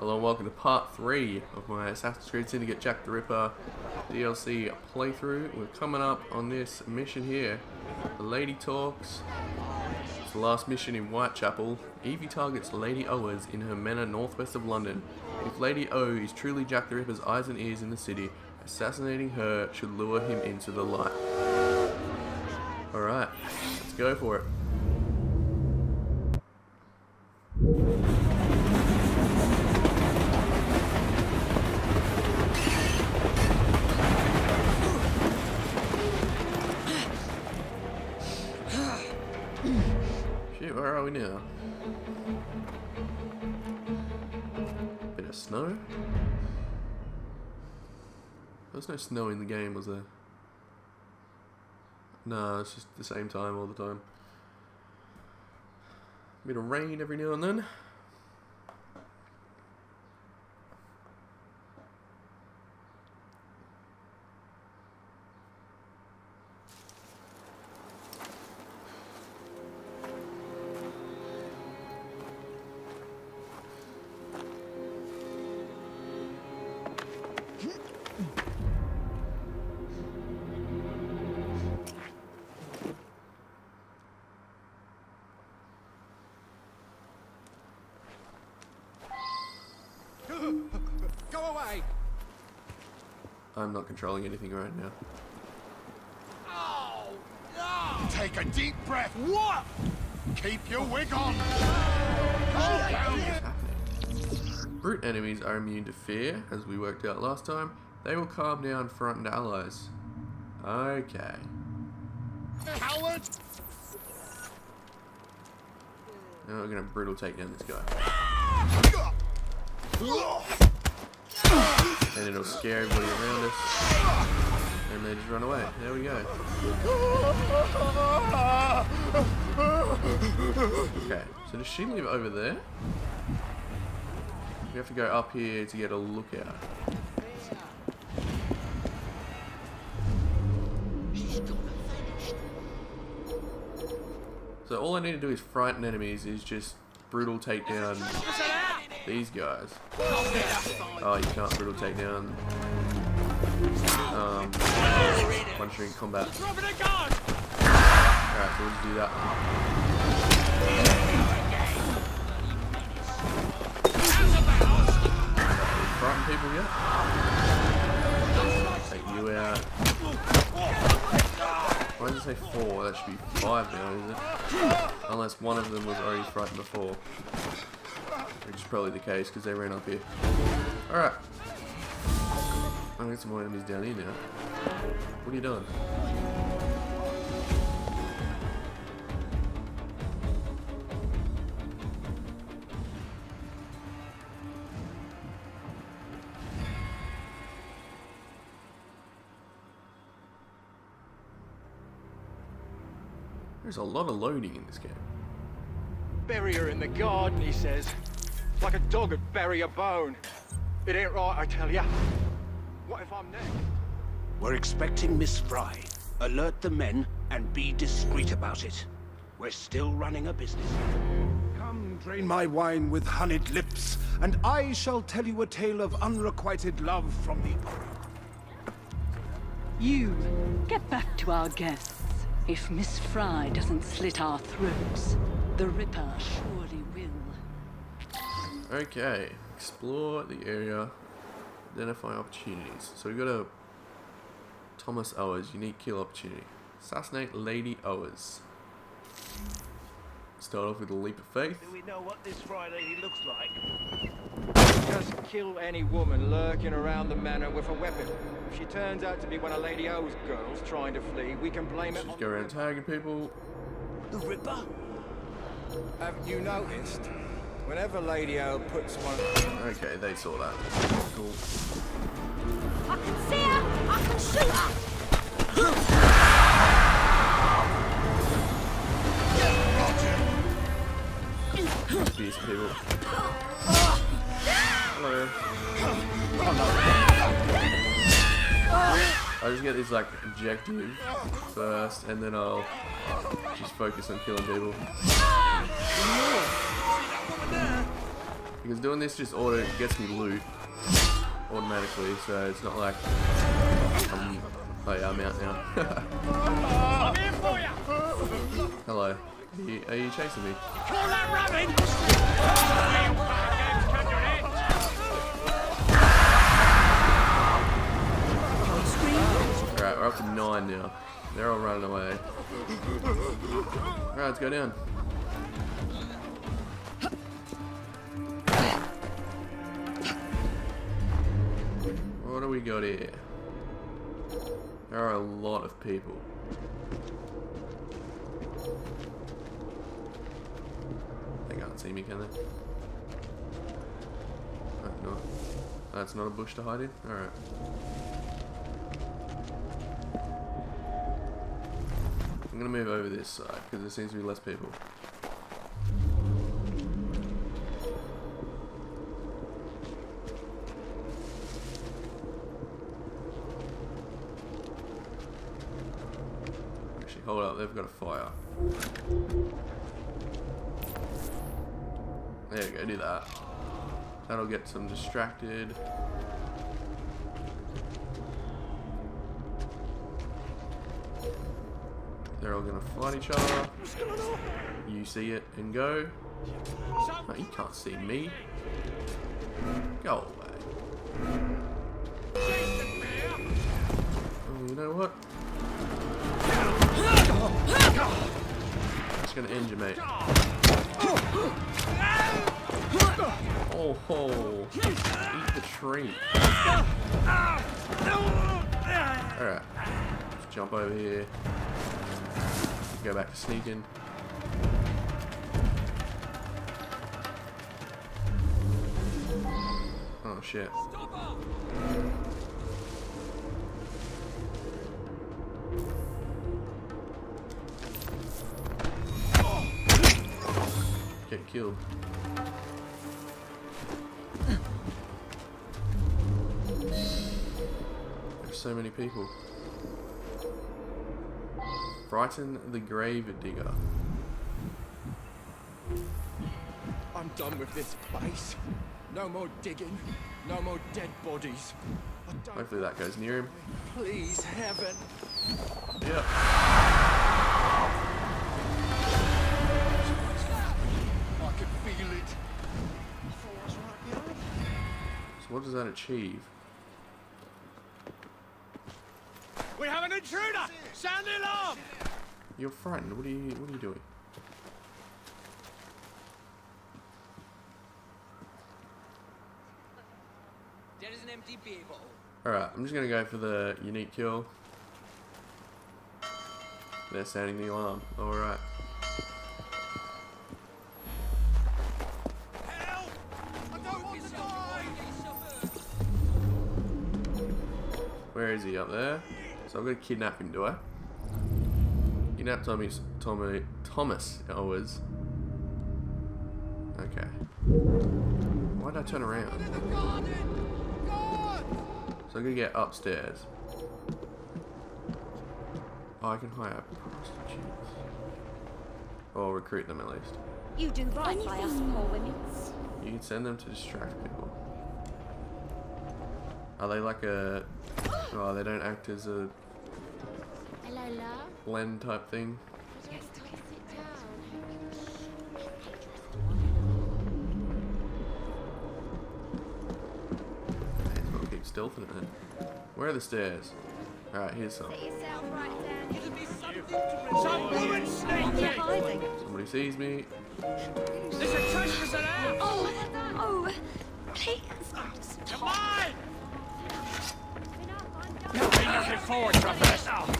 Hello and welcome to part 3 of my Assassin's Creed Syndicate Jack the Ripper DLC playthrough. We're coming up on this mission here. The lady talks. It's the last mission in Whitechapel. Evie targets Lady Owers in her manor northwest of London. If Lady O is truly Jack the Ripper's eyes and ears in the city, assassinating her should lure him into the light. Alright, let's go for it. Shit, where are we now? Bit of snow? There was no snow in the game, was there? No, it's just the same time all the time. Bit of rain every now and then. Go away! I'm not controlling anything right now. Oh, no! Take a deep breath. What? Keep your wig on. Oh, brute enemies are immune to fear, as we worked out last time. They will calm down frightened allies. Okay. Coward! Now we're gonna brutal take down this guy. And it'll scare everybody around us. And they just run away. There we go. Okay, so does she live over there? We have to go up here to get a lookout. So all I need to do is frighten enemies, is just brutal takedown. These guys. Oh, you can't brutal take down. Once you're in combat. Alright, so we'll just do that. Frighten people yet? Take you out. Why did I say 4? That should be 5 now, isn't it? Unless one of them was already frightened before. Which is probably the case because they ran up here. Alright. I'll get some more enemies down here now. What are you doing? There's a lot of loading in this game. Bury her in the garden, he says. Like a dog would bury a bone. It ain't right, I tell ya. What if I'm next? We're expecting Miss Fry. Alert the men and be discreet about it. We're still running a business. Come drain my wine with honeyed lips, and I shall tell you a tale of unrequited love from the Orient. You, get back to our guests. If Miss Fry doesn't slit our throats, the Ripper surely will. Okay, explore the area, identify opportunities. So we got a Thomas Owers, unique kill opportunity. Assassinate Lady Owers. Start off with a leap of faith. Do we know what this Fry lady looks like? Just kill any woman lurking around the manor with a weapon. If she turns out to be one of Lady Owers' girls trying to flee, we can blame it on... Just go around tagging people. The Ripper? Haven't you noticed? Whenever Lady O puts one... Okay, they saw that. Cool. I can see her! I can shoot her! These people. Hello. I'll just get this, like, objective first, and then I'll just focus on killing people. Because doing this just auto gets me loot automatically, so it's not like oh yeah, I'm out now. I'm here for you. Hello. Are you chasing me? Call that rabbit! Alright, we're up to 9 now. They're all running away. Alright, let's go down. What do we got here? There are a lot of people. They can't see me, can they? Oh, no. That's not a bush to hide in? Alright. I'm gonna move over this side because there seems to be less people. Hold up, they've got a fire. There we go, do that. That'll get some distracted. They're all gonna fight each other. You see it and go. No, you can't see me. Go away. Oh, you know what? It's gonna injure me. Oh ho! Eat the tree. Alright. Let's jump over here. Go back to sneaking. Oh shit. Get killed. There's so many people. Frighten the grave digger. I'm done with this place. No more digging. No more dead bodies. Hopefully that goes near him. Please, heaven. Yeah. What does that achieve? We have an intruder! Sound the alarm! You're frightened. What are you doing? There is an empty people. Alright, I'm just gonna go for the unique kill. They're sounding the alarm. Alright. Where is he? Up there? So I'm going to kidnap him, do I? Kidnap Thomas Owers. Okay. Why did I turn around? So I'm going to get upstairs. Oh, I can hire prostitutes. Or recruit them at least. You do right by us poor women. You can send them to distract people. Are they like a... Oh, they don't act as a blend type thing. We'll keep stealthing it then. Where are the stairs? Alright, here's some. Somebody sees me. There's a treasure there! Oh, please stop.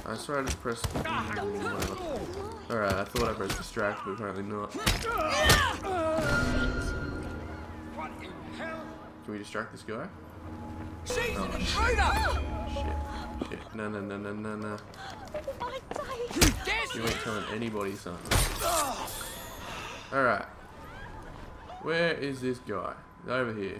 I swear I just pressed. Alright, I thought I pressed distract, but apparently not. Can we distract this guy? Oh, shit. Shit. No. You ain't telling anybody something. Alright. Where is this guy? Over here.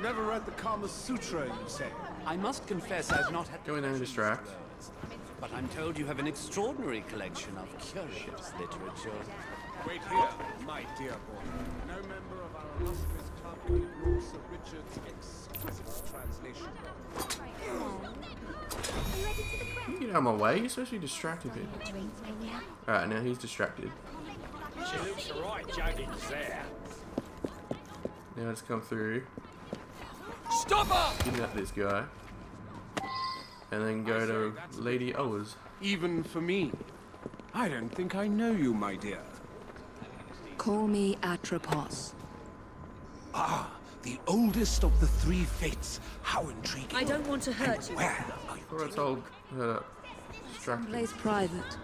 Never read the Kama Sutra, you say? I must confess I've not had. Go in there and distract. But I'm told you have an extraordinary collection of curious literature. Wait here, my dear boy. No member of our illustrious club can ignore Sir Richard's exquisite translation. You get out of my way, you're supposed to be distracted here. Alright, now he's distracted. She looks right jogging there. Now let's come through. Stop her! Kidnap this guy. And then go to Lady Owers. Even for me. I don't think I know you, my dear. Call me Atropos. Ah, the oldest of the three Fates. How intriguing. I don't want to hurt you. Where are you? It's all distracting. Place private.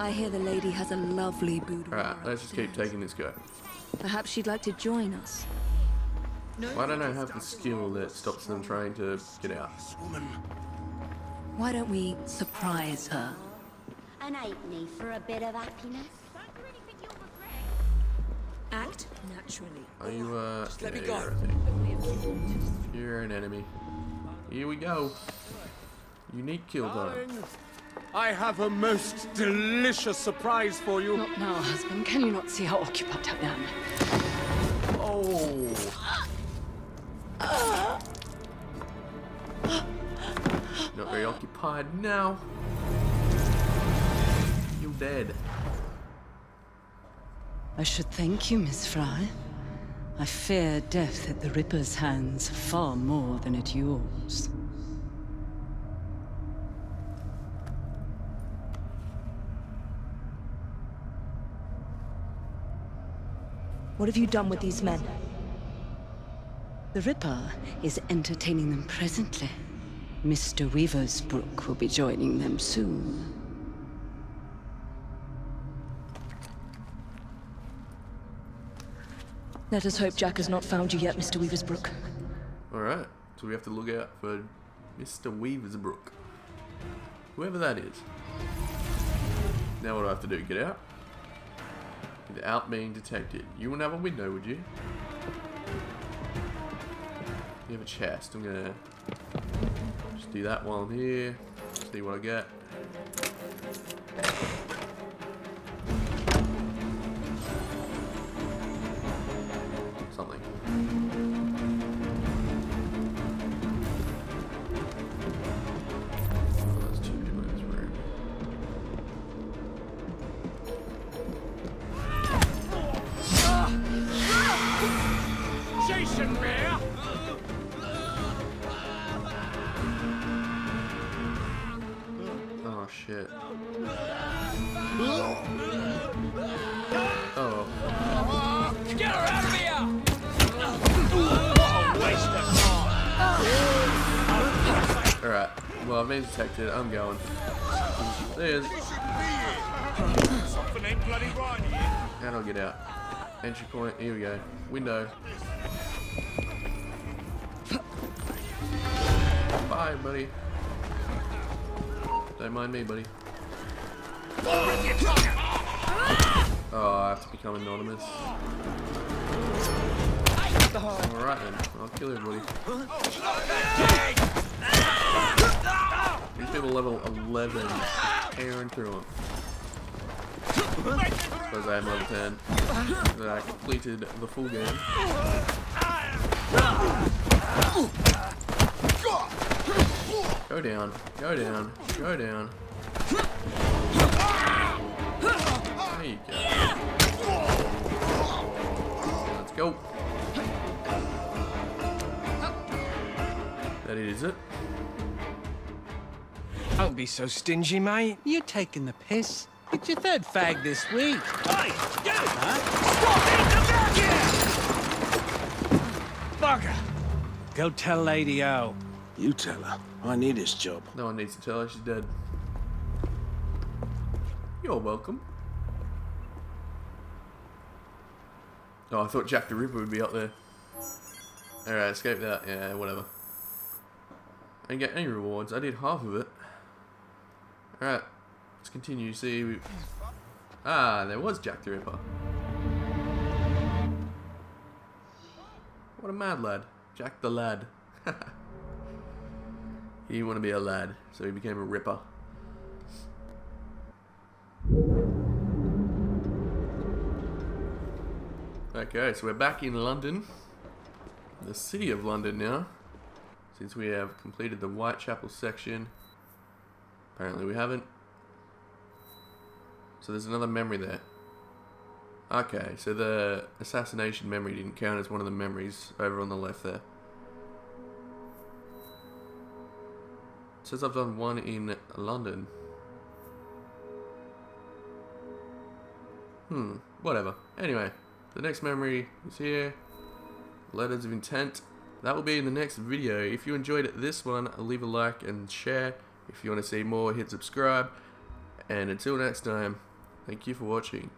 I hear the lady has a lovely boudoir. Alright, let's just keep taking this guy. Perhaps she'd like to join us. Well, I don't know, have the skill that stops them trying to get out. Why don't we surprise her? An halfpenny for a bit of happiness. Act naturally. Are you just let me go. You're an enemy. Here we go. Unique kill time. I have a most delicious surprise for you. Not now, husband. Can you not see how occupied I am? Oh. Not very occupied now. You're dead. I should thank you, Miss Fry. I fear death at the Ripper's hands far more than at yours. What have you done with these men? The Ripper is entertaining them presently. Mr. Weaversbrook will be joining them soon. Let us hope Jack has not found you yet, Mr. Weaversbrook. Alright, so we have to look out for Mr. Weaversbrook. Whoever that is. Now what do I have to do? Get out? Without being detected. You wouldn't have a window, would you? You have a chest. I'm gonna just do that while I'm here. See what I get. Something. Oh, there's two people in this room. Jason Bear! Oh shit. Oh. Get her out of here! Alright, well I've been detected, I'm going. There's... And I'll get out. Entry point, here we go. Window. Bye, buddy. Don't mind me, buddy. Oh, I have to become anonymous. Alright then, I'll kill everybody. These people level 11, tearing through them. Suppose I am level 10. Then I completed the full game. Go down, go down, go down. There you go. Let's go. That is it. Don't be so stingy, mate. You're taking the piss. It's your third fag this week. Hey, get it, huh? Stop it! Come back here! Bugger. Go tell Lady O. You tell her. I need this job. No one needs to tell her. She's dead. You're welcome. Oh, I thought Jack the Ripper would be up there. Alright, escape that. Yeah, whatever. I didn't get any rewards. I did half of it. Alright, let's continue. See, we... Ah, there was Jack the Ripper. What a mad lad. Jack the lad. He wanted to be a lad, so he became a ripper. Okay, so we're back in London, the city of London now, since we have completed the Whitechapel section. Apparently we haven't. So there's another memory there. Okay, so the assassination memory didn't count as one of the memories over on the left there. It says I've done one in London. Whatever. Anyway, the next memory is here. Letters of intent. That will be in the next video. If you enjoyed this one, leave a like and share. If you want to see more, hit subscribe. And until next time, thank you for watching.